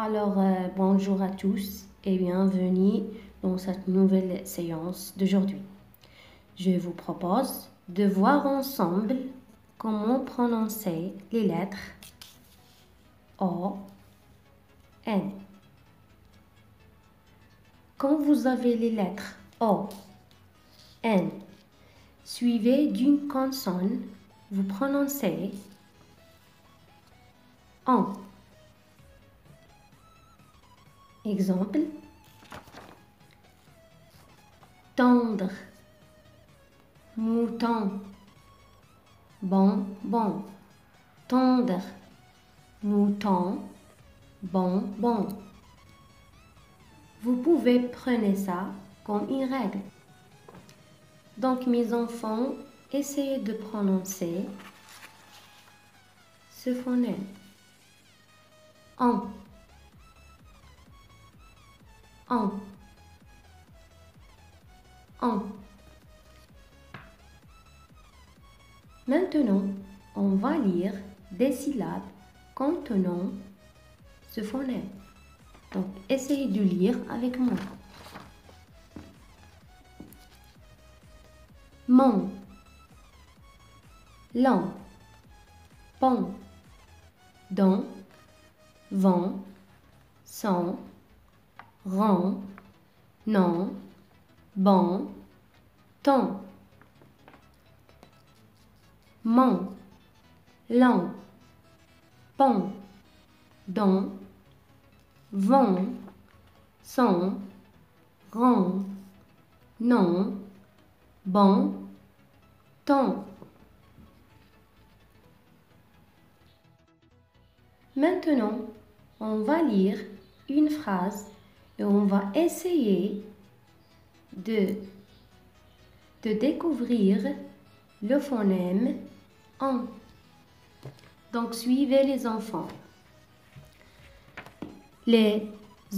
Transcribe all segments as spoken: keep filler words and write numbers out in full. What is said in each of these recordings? Alors, euh, bonjour à tous et bienvenue dans cette nouvelle séance d'aujourd'hui. Je vous propose de voir ensemble comment prononcer les lettres O, N. Quand vous avez les lettres O, N, suivez d'une consonne, vous prononcez ON. Exemple, tendre, mouton, bonbon, tendre, mouton, bonbon. Vous pouvez prendre ça comme une règle. Donc mes enfants, essayez de prononcer ce phonème. En. En, en. Maintenant, on va lire des syllabes contenant ce phonème. Donc, essayez de lire avec moi. Mon, lent, pont, don, vent, son, rond, non, bon, ton. Mon, lent, pont, don, vent, son, rond, non, bon, ton. Maintenant, on va lire une phrase et on va essayer de, de découvrir le phonème en. Donc, suivez les enfants. Les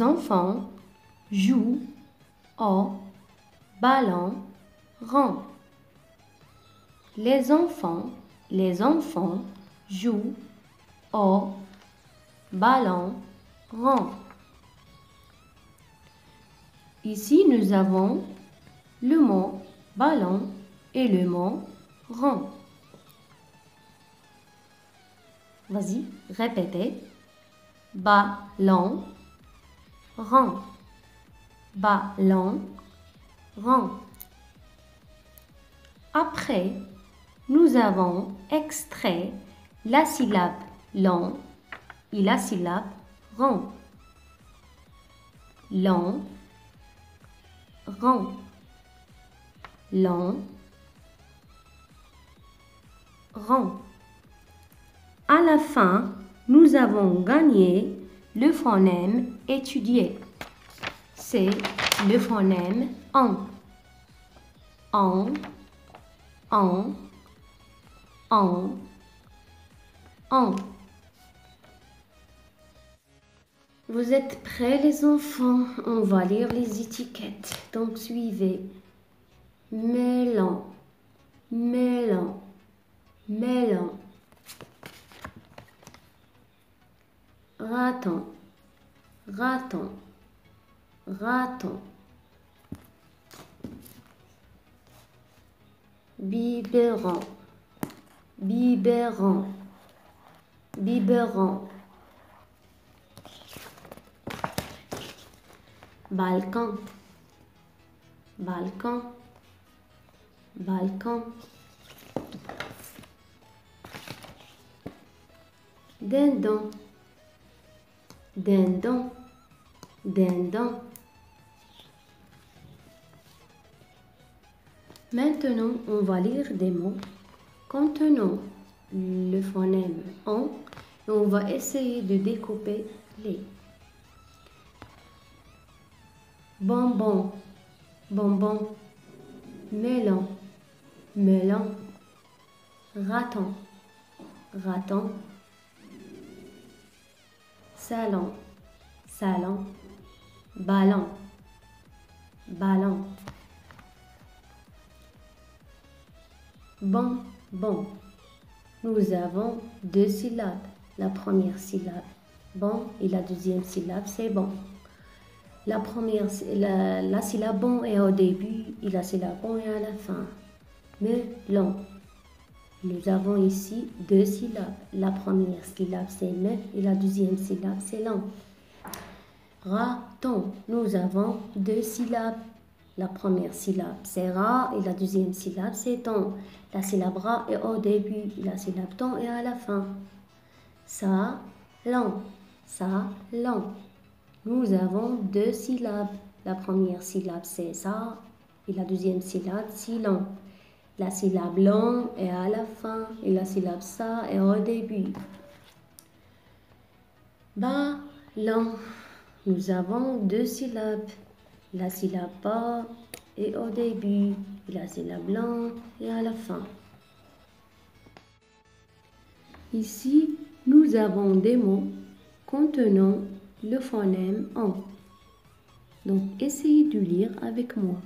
enfants jouent au ballon rond. Les enfants, les enfants jouent au ballon rond. Ici, nous avons le mot ballon et le mot rond. Vas-y, répétez. Ballon, rond. Ballon, rond. Après, nous avons extrait la syllabe long et la syllabe rond. Long, rond, long, rond. À la fin, nous avons gagné le phonème étudié. C'est le phonème en. En, en, en, en. Vous êtes prêts les enfants? On va lire les étiquettes. Donc suivez. Mélan, mélan, mélan. Raton, raton, raton. Biberon, biberon, biberon. Balcon, balcon, balcon. Dindon, dindon, dindon. Maintenant, on va lire des mots contenant le phonème en et on va essayer de découper les. Bonbon, bonbon, melon, melon, raton, raton, salon, salon, ballon, ballon, bon, bon. Nous avons deux syllabes. La première syllabe, bon et la deuxième syllabe c'est bon. La première, la, la syllabe bon est au début et la syllabe bon est à la fin. Melon. Nous avons ici deux syllabes. La première syllabe c'est me et la deuxième syllabe c'est long. Raton. Nous avons deux syllabes. La première syllabe c'est ra et la deuxième syllabe c'est ton. La syllabe ra est au début et la syllabe ton est à la fin. Sa long. Sa long. Nous avons deux syllabes. La première syllabe c'est sa et la deuxième syllabe c'est long. La syllabe long est à la fin et la syllabe ça est au début. Ballon. Nous avons deux syllabes. La syllabe pas est au début et la syllabe long est à la fin. Ici, nous avons des mots contenant le phonème en. Donc, essayez de lire avec moi.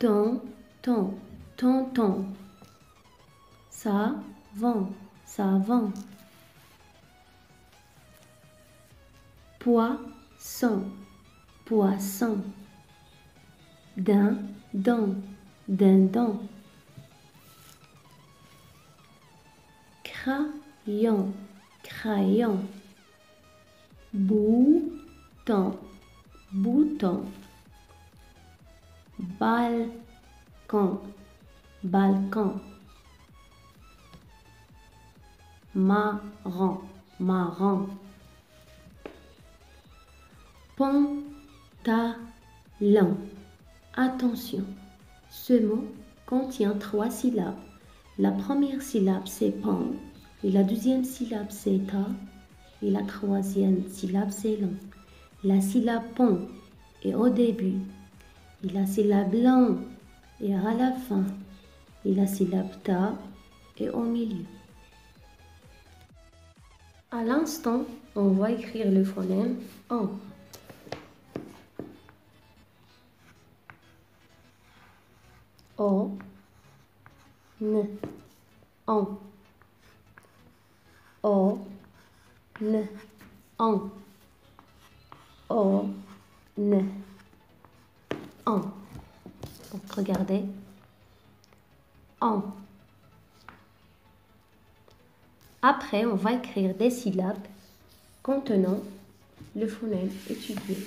Ton, ton. Tonton, savon, savon, poisson, poisson, dindon, dindon, crayon, crayon, bouton, bouton, balcon, balcon, marron, marron, pantalon. Attention, ce mot contient trois syllabes. La première syllabe c'est pan, et la deuxième syllabe c'est ta, et la troisième syllabe c'est long. La syllabe pan est au début, et la syllabe long est à la fin. Et la syllabe ta est au milieu. À l'instant, on va écrire le phonème en. O, N, en. O, N, en. O, N, en. Donc regardez. En. Après, on va écrire des syllabes contenant le phonème étudié.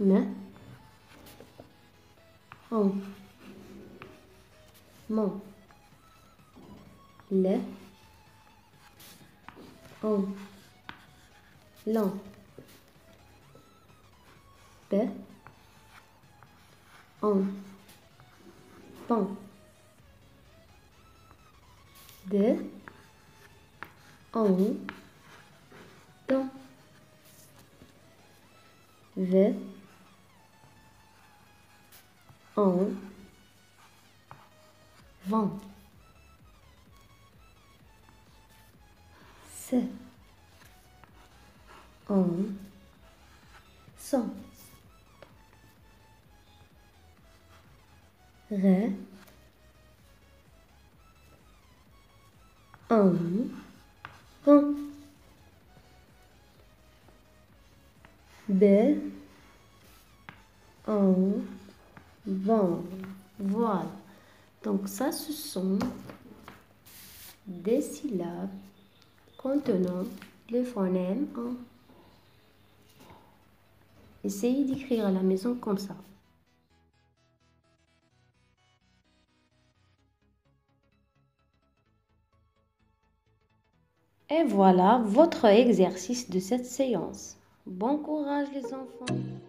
N, en, mon, le, en, l'en. En, pan, de, en, ton, ve, en, vent, se, en, son. Ré, en, rond, bé, en, bon. Voilà. Donc ça, ce sont des syllabes contenant le phonème en. Essayez d'écrire à la maison comme ça. Et voilà votre exercice de cette séance. Bon courage les enfants!